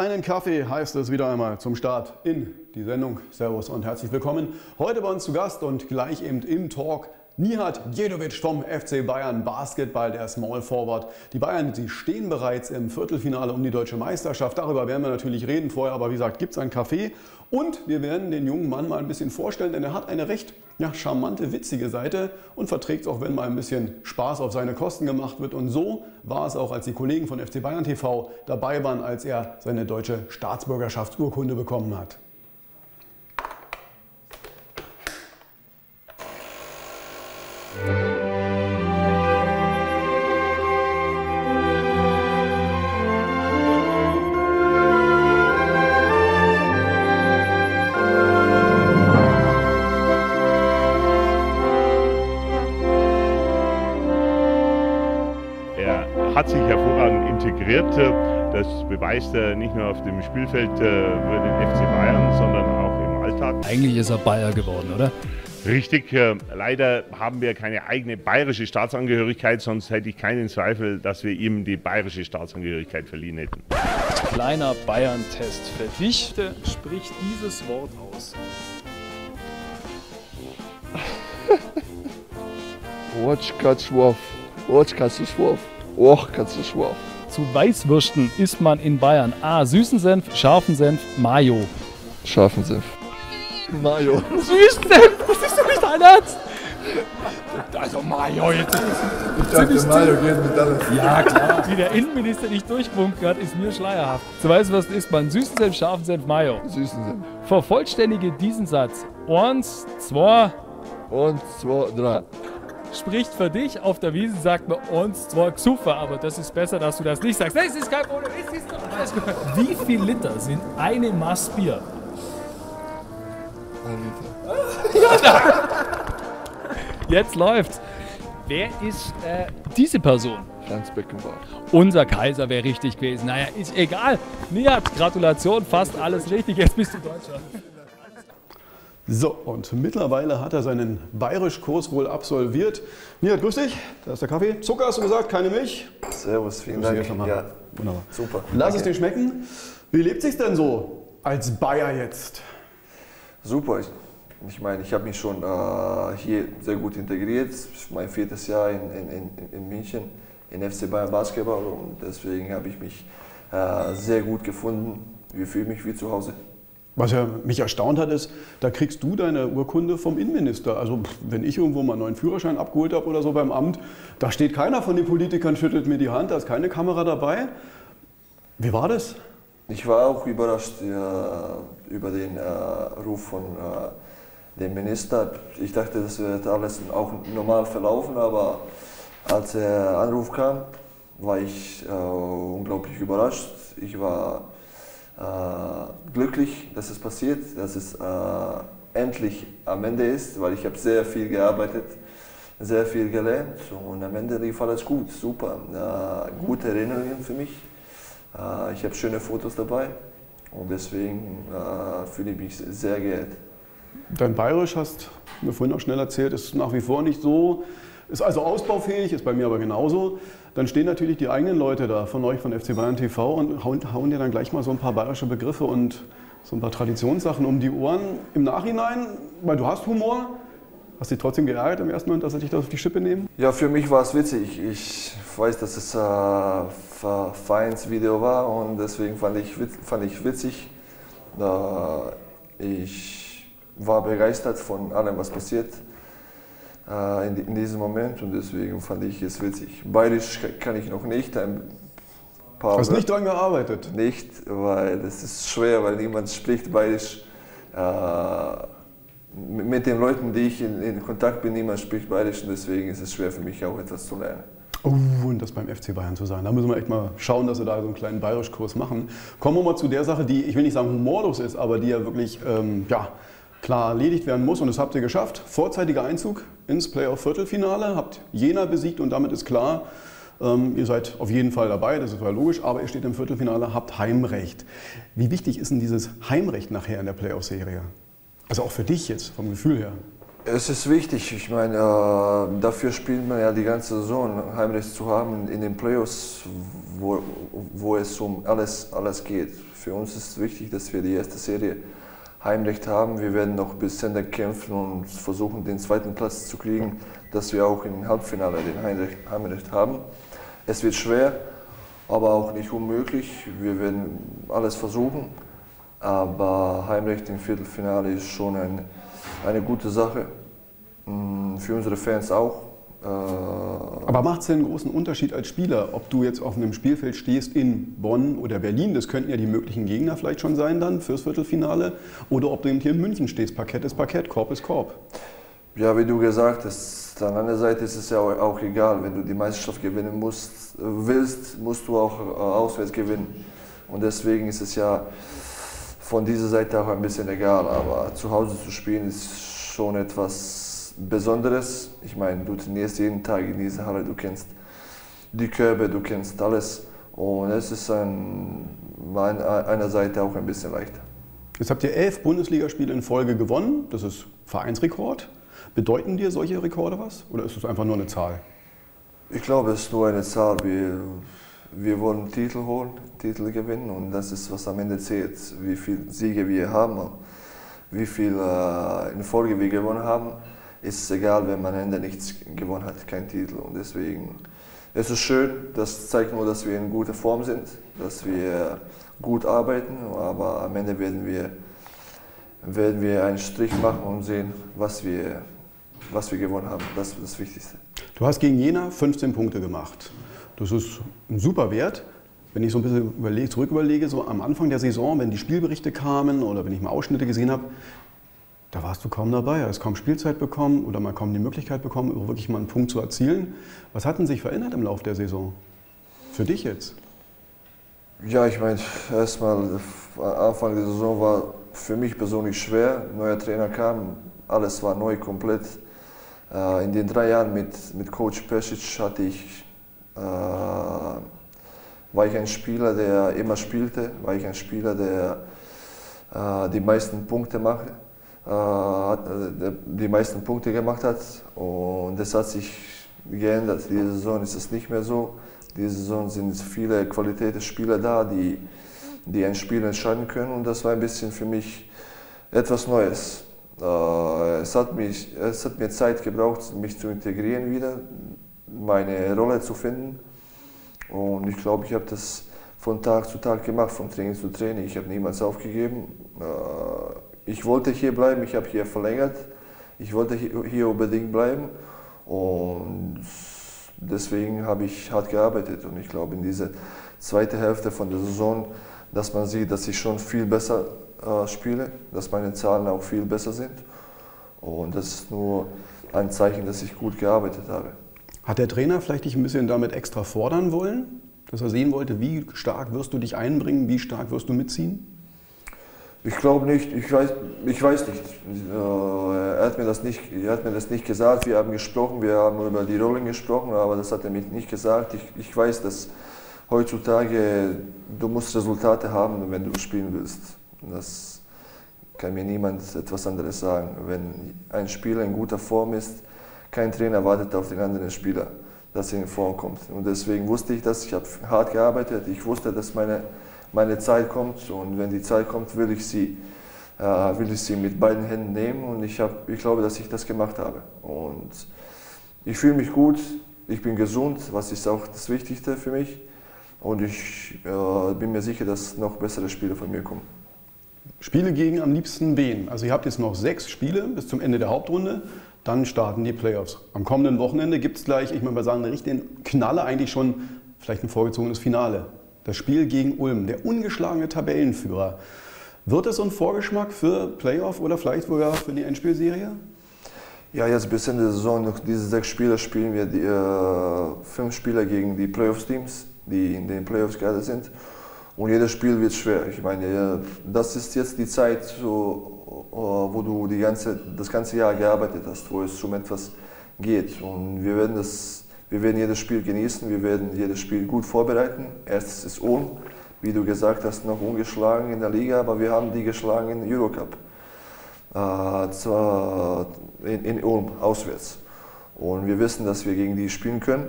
einen Kaffee heißt es wieder einmal zum Start in die Sendung. Servus und herzlich willkommen. Heute bei uns zu Gast und gleich eben im Talk Nihad Djedovic vom FC Bayern Basketball, der Small Forward. Die Bayern, die stehen bereits im Viertelfinale um die deutsche Meisterschaft. Darüber werden wir natürlich reden vorher, aber wie gesagt, gibt es einen Kaffee. Und wir werden den jungen Mann mal ein bisschen vorstellen, denn er hat eine recht charmante, witzige Seite und verträgt es auch, wenn mal ein bisschen Spaß auf seine Kosten gemacht wird. Und so war es auch, als die Kollegen von FC Bayern TV dabei waren, als er seine deutsche Staatsbürgerschaftsurkunde bekommen hat. Hat sich hervorragend integriert. Das beweist er nicht nur auf dem Spielfeld für den FC Bayern, sondern auch im Alltag. Eigentlich ist er Bayer geworden, oder? Richtig. Leider haben wir keine eigene bayerische Staatsangehörigkeit, sonst hätte ich keinen Zweifel, dass wir ihm die bayerische Staatsangehörigkeit verliehen hätten. Kleiner Bayern-Test für dich. Sprich dieses Wort aus. Watschkatzwurf. Watschkatzwurf. Och, Katzenschwarf. Zu Weißwürsten isst man in Bayern süßen Senf, scharfen Senf, Mayo. Scharfen Senf. Mayo. Süßen Senf? Das ist doch nicht dein Ernst! Also Mayo jetzt. Ich dachte, Mayo geht mit alles. Ja, klar. Wie der Innenminister nicht durchgewunken hat, ist mir schleierhaft. Zu Weißwürsten isst man süßen Senf, scharfen Senf, Mayo. Süßen Senf. Vervollständige diesen Satz. Eins, zwei. Eins, zwei, drei. Spricht für dich, auf der Wiese sagt man uns zwar Xuffer, aber das ist besser, dass du das nicht sagst. Nein, es ist kein Problem, es ist doch alles gut. Wie viel Liter sind eine Maß Bier? 1 Liter. Ja, nein. Jetzt läuft's. Wer ist diese Person? Franz Beckenbauer. Unser Kaiser wäre richtig gewesen. Naja, ist egal. Nihad, Gratulation, fast alles richtig. Jetzt bist du Deutscher. So, und mittlerweile hat er seinen Bayerischkurs wohl absolviert. Nihad, grüß dich. Da ist der Kaffee. Zucker hast du gesagt, keine Milch. Servus, vielen Dank. Ja, wunderbar. Super. Lass es dir schmecken. Wie lebt sich's denn so als Bayer jetzt? Super. Ich meine, ich habe mich schon hier sehr gut integriert. Mein viertes Jahr in München, in FC Bayern Basketball. Und deswegen habe ich mich sehr gut gefunden. Ich fühle mich wie zu Hause. Was ja mich erstaunt hat, ist, da kriegst du deine Urkunde vom Innenminister. Also wenn ich irgendwo mal einen neuen Führerschein abgeholt habe oder so beim Amt, da steht keiner von den Politikern, schüttelt mir die Hand, da ist keine Kamera dabei. Wie war das? Ich war auch überrascht über den Ruf von dem Minister. Ich dachte, das wird alles auch normal verlaufen, aber als der Anruf kam, war ich unglaublich überrascht. Ich war glücklich, dass es passiert, dass es endlich am Ende ist, weil ich habe sehr viel gearbeitet, sehr viel gelernt und am Ende lief alles gut, super, gute Erinnerungen für mich, ich habe schöne Fotos dabei und deswegen fühle ich mich sehr geehrt. Dein Bayerisch, hast du mir vorhin auch schnell erzählt, ist nach wie vor nicht so, ist also ausbaufähig, ist bei mir aber genauso. Dann stehen natürlich die eigenen Leute da von euch, von FC Bayern TV, und hauen dir dann gleich mal so ein paar bayerische Begriffe und so ein paar Traditionssachen um die Ohren. Im Nachhinein, weil du hast Humor, hast dich trotzdem geärgert im ersten Moment, dass sie dich da auf die Schippe nehmen? Ja, für mich war es witzig. Ich weiß, dass es ein Vereinsvideo war und deswegen fand ich witzig. Ich war begeistert von allem, was passiert in diesem Moment, und deswegen fand ich es witzig. Bayerisch kann ich noch nicht. Hast nicht daran gearbeitet? Nicht, weil es ist schwer, weil niemand spricht Bayerisch. Mit den Leuten, die ich in Kontakt bin, niemand spricht Bayerisch, und deswegen ist es schwer für mich auch etwas zu lernen. Und das beim FC Bayern zu sein. Da müssen wir echt mal schauen, dass wir da so einen kleinen Bayerischkurs machen. Kommen wir mal zu der Sache, die, ich will nicht sagen humorlos ist, aber die ja wirklich, klar erledigt werden muss, und das habt ihr geschafft. Vorzeitiger Einzug ins Playoff-Viertelfinale, habt Jena besiegt und damit ist klar, ihr seid auf jeden Fall dabei, das ist ja logisch, aber ihr steht im Viertelfinale, habt Heimrecht. Wie wichtig ist denn dieses Heimrecht nachher in der Playoff-Serie? Also auch für dich jetzt, vom Gefühl her. Es ist wichtig, ich meine, dafür spielt man ja die ganze Saison, Heimrecht zu haben in den Playoffs, wo es um alles geht. Für uns ist es wichtig, dass wir die erste Serie Heimrecht haben. Wir werden noch bis Ende kämpfen und versuchen, den zweiten Platz zu kriegen, dass wir auch im Halbfinale den Heimrecht haben. Es wird schwer, aber auch nicht unmöglich. Wir werden alles versuchen, aber Heimrecht im Viertelfinale ist schon eine gute Sache, für unsere Fans auch. Aber macht es denn einen großen Unterschied als Spieler, ob du jetzt auf einem Spielfeld stehst in Bonn oder Berlin, das könnten ja die möglichen Gegner vielleicht schon sein dann fürs Viertelfinale, oder ob du eben hier in München stehst, Parkett ist Parkett, Korb ist Korb? Ja, wie du gesagt hast, an einer Seite ist es ja auch egal, wenn du die Meisterschaft gewinnen willst, musst du auch auswärts gewinnen. Und deswegen ist es ja von dieser Seite auch ein bisschen egal, aber zu Hause zu spielen ist schon etwas Besonderes. Ich meine, du trainierst jeden Tag in dieser Halle, du kennst die Körbe, du kennst alles und es ist einer Seite auch ein bisschen leichter. Jetzt habt ihr 11 Bundesligaspiele in Folge gewonnen, das ist Vereinsrekord. Bedeuten dir solche Rekorde was oder ist es einfach nur eine Zahl? Ich glaube, es ist nur eine Zahl. Wir wollen Titel holen, Titel gewinnen und das ist, was am Ende zählt, wie viele Siege wir haben, wie viel in Folge wir gewonnen haben. Ist es egal, wenn man am Ende nichts gewonnen hat, kein Titel. Und deswegen ist es schön, das zeigt nur, dass wir in guter Form sind, dass wir gut arbeiten, aber am Ende werden wir einen Strich machen und sehen, was wir gewonnen haben. Das ist das Wichtigste. Du hast gegen Jena 15 Punkte gemacht. Das ist ein super Wert. Wenn ich so ein bisschen zurück überlege, so am Anfang der Saison, wenn die Spielberichte kamen oder wenn ich mal Ausschnitte gesehen habe, da warst du kaum dabei, hast kaum Spielzeit bekommen oder mal kaum die Möglichkeit bekommen, wirklich mal einen Punkt zu erzielen. Was hat denn sich verändert im Laufe der Saison? Für dich jetzt? Ja, ich meine, erstmal Anfang der Saison war für mich persönlich schwer. Ein neuer Trainer kam, alles war neu, komplett. In den 3 Jahren mit Coach Pešić war ich ein Spieler, der immer spielte, war ich ein Spieler, der die meisten Punkte gemacht hat und das hat sich geändert. Diese Saison ist es nicht mehr so. Diese Saison sind viele Qualitätsspieler da, die ein Spiel entscheiden können und das war ein bisschen für mich etwas Neues. Es hat mir Zeit gebraucht, mich zu integrieren wieder, meine Rolle zu finden und ich glaube, ich habe das von Tag zu Tag gemacht, von Training zu Training. Ich habe niemals aufgegeben. Ich wollte hier bleiben, ich habe hier verlängert, ich wollte hier unbedingt bleiben und deswegen habe ich hart gearbeitet und ich glaube in dieser zweiten Hälfte von der Saison, dass man sieht, dass ich schon viel besser spiele, dass meine Zahlen auch viel besser sind und das ist nur ein Zeichen, dass ich gut gearbeitet habe. Hat der Trainer vielleicht dich ein bisschen damit extra fordern wollen, dass er sehen wollte, wie stark wirst du dich einbringen, wie stark wirst du mitziehen? Ich glaube nicht, ich weiß nicht. Er hat mir das nicht gesagt, wir haben gesprochen, wir haben über die Rollen gesprochen, aber das hat er mir nicht gesagt. Ich weiß, dass heutzutage du musst Resultate haben, wenn du spielen willst. Das kann mir niemand etwas anderes sagen. Wenn ein Spieler in guter Form ist, kein Trainer wartet auf den anderen Spieler, dass er in Form kommt. Und deswegen wusste ich das, ich habe hart gearbeitet, ich wusste, dass meine Zeit kommt und wenn die Zeit kommt, will ich sie mit beiden Händen nehmen und ich glaube, dass ich das gemacht habe. Und ich fühle mich gut, ich bin gesund, was ist auch das Wichtigste für mich und ich bin mir sicher, dass noch bessere Spiele von mir kommen. Spiele gegen am liebsten wen? Also ihr habt jetzt noch 6 Spiele bis zum Ende der Hauptrunde. Dann starten die Playoffs. Am kommenden Wochenende gibt es gleich, ich würde sagen, einen richtigen Knaller, eigentlich schon vielleicht ein vorgezogenes Finale. Das Spiel gegen Ulm, der ungeschlagene Tabellenführer. Wird es ein Vorgeschmack für Playoff oder vielleicht sogar für die Endspielserie? Ja, jetzt bis Ende der Saison noch diese 6 Spieler spielen wir, die 5 Spieler gegen die Playoffs-Teams, die in den Playoffs gerade sind. Und jedes Spiel wird schwer. Ich meine, das ist jetzt die Zeit, wo du das ganze Jahr gearbeitet hast, wo es um etwas geht. Und wir werden jedes Spiel genießen, wir werden jedes Spiel gut vorbereiten. Erstes ist Ulm, wie du gesagt hast, noch ungeschlagen in der Liga, aber wir haben die geschlagen in Eurocup. in Ulm auswärts. Und wir wissen, dass wir gegen die spielen können.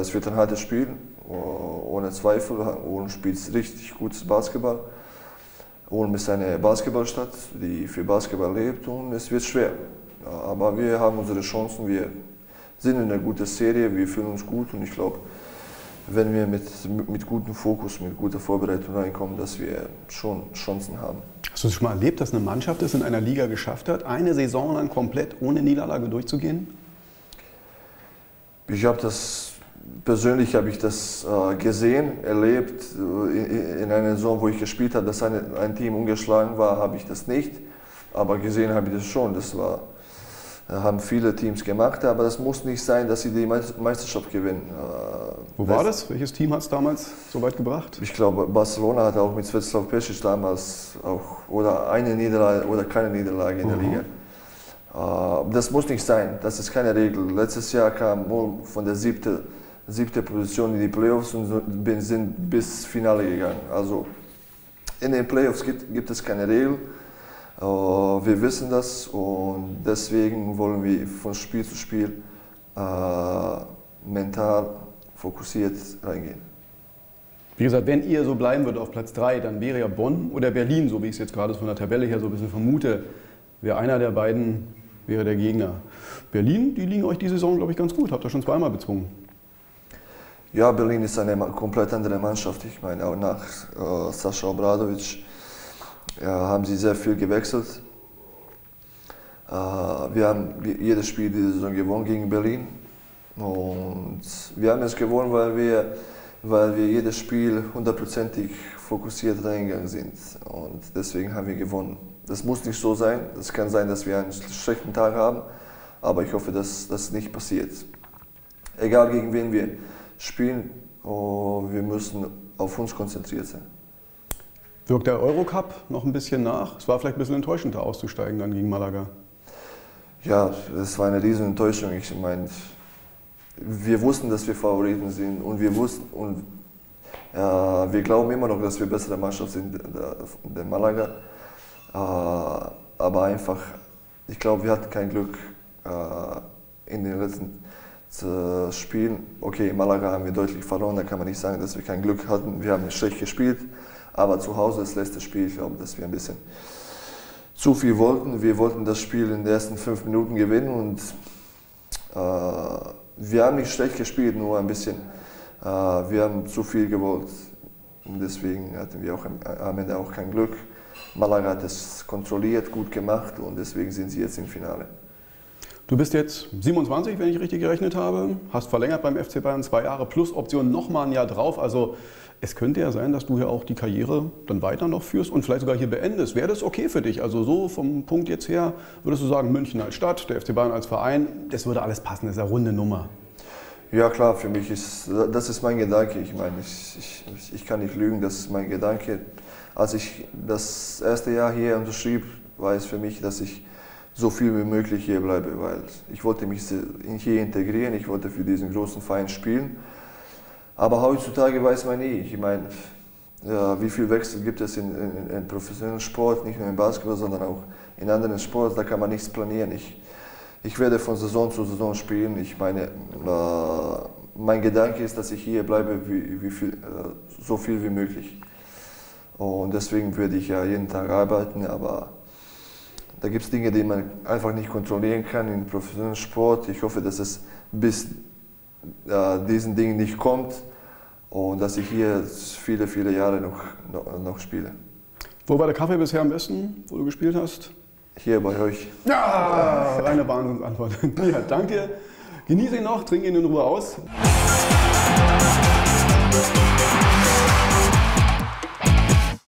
Es wird ein hartes Spiel, ohne Zweifel. Ulm spielt richtig gutes Basketball. Ulm ist eine Basketballstadt, die für Basketball lebt, und es wird schwer. Aber wir haben unsere Chancen, wir sind in einer guten Serie, wir fühlen uns gut, und ich glaube, wenn wir mit gutem Fokus, mit guter Vorbereitung reinkommen, dass wir schon Chancen haben. Hast du es schon mal erlebt, dass eine Mannschaft es in einer Liga geschafft hat, eine Saison lang komplett ohne Niederlage durchzugehen? Ich habe das persönlich gesehen, erlebt. In einer Saison, wo ich gespielt habe, dass ein Team ungeschlagen war, habe ich das nicht. Aber gesehen habe ich das schon. Das war, haben viele Teams gemacht, aber das muss nicht sein, dass sie die Meisterschaft gewinnen. Wo war das? Welches Team hat es damals so weit gebracht? Ich glaube, Barcelona hat auch mit Svetislav Pešić damals auch oder eine Niederlage oder keine Niederlage in der Liga. Das muss nicht sein, das ist keine Regel. Letztes Jahr kam Ulm von der siebten Position in die Playoffs und sind bis Finale gegangen. Also in den Playoffs gibt es keine Regel. Wir wissen das, und deswegen wollen wir von Spiel zu Spiel mental fokussiert reingehen. Wie gesagt, wenn ihr so bleiben würdet auf Platz 3, dann wäre ja Bonn oder Berlin, so wie ich es jetzt gerade von der Tabelle her so ein bisschen vermute, wäre einer der beiden, wäre der Gegner. Berlin, die liegen euch die Saison, glaube ich, ganz gut, habt ihr schon zweimal bezwungen. Ja, Berlin ist eine komplett andere Mannschaft. Ich meine, auch nach Saša Obradović haben sie sehr viel gewechselt. Wir haben jedes Spiel diese Saison gewonnen gegen Berlin. Und wir haben es gewonnen, weil wir jedes Spiel hundertprozentig fokussiert reingegangen sind. Und deswegen haben wir gewonnen. Das muss nicht so sein. Es kann sein, dass wir einen schlechten Tag haben. Aber ich hoffe, dass das nicht passiert. Egal gegen wen wir spielen, wir müssen auf uns konzentriert sein. Wirkt der Eurocup noch ein bisschen nach? Es war vielleicht ein bisschen enttäuschend, da auszusteigen dann gegen Malaga. Ja, das war eine riesen Enttäuschung. Ich meine, wir wussten, dass wir Favoriten sind, und wir glauben immer noch, dass wir bessere Mannschaft sind als Malaga. Aber einfach, ich glaube, wir hatten kein Glück in den letzten Spielen. Okay, in Malaga haben wir deutlich verloren, da kann man nicht sagen, dass wir kein Glück hatten. Wir haben schlecht gespielt. Aber zu Hause, das letzte Spiel, ich glaube, dass wir ein bisschen zu viel wollten. Wir wollten das Spiel in den ersten 5 Minuten gewinnen, und wir haben nicht schlecht gespielt, nur ein bisschen. Wir haben zu viel gewollt, und deswegen hatten wir auch am Ende auch kein Glück. Malaga hat es kontrolliert, gut gemacht, und deswegen sind sie jetzt im Finale. Du bist jetzt 27, wenn ich richtig gerechnet habe, hast verlängert beim FC Bayern 2 Jahre plus Option nochmal ein Jahr drauf. Also es könnte ja sein, dass du hier auch die Karriere dann weiter noch führst und vielleicht sogar hier beendest. Wäre das okay für dich? Also so vom Punkt jetzt her würdest du sagen, München als Stadt, der FC Bayern als Verein, das würde alles passen, das ist eine runde Nummer. Ja klar, für mich ist das mein Gedanke. Ich meine, ich kann nicht lügen, das ist mein Gedanke. Als ich das erste Jahr hier unterschrieb, war es für mich, dass ich so viel wie möglich hier bleibe, weil ich wollte mich hier integrieren, ich wollte für diesen großen Verein spielen. Aber heutzutage weiß man nie. Ich meine, wie viel Wechsel gibt es in professionellen Sport, nicht nur im Basketball, sondern auch in anderen Sports, da kann man nichts planieren. Ich werde von Saison zu Saison spielen. Ich meine, mein Gedanke ist, dass ich hier bleibe, so viel wie möglich. Und deswegen würde ich ja jeden Tag arbeiten, aber da gibt es Dinge, die man einfach nicht kontrollieren kann im professionellen Sport. Ich hoffe, dass es bis diesen Dingen nicht kommt und dass ich hier viele, viele Jahre noch spiele. Wo war der Kaffee bisher am besten, wo du gespielt hast? Hier bei euch. Ja, reine Wahnsinnsantwort. Ja, danke. Genieße ihn noch, trink ihn in Ruhe aus.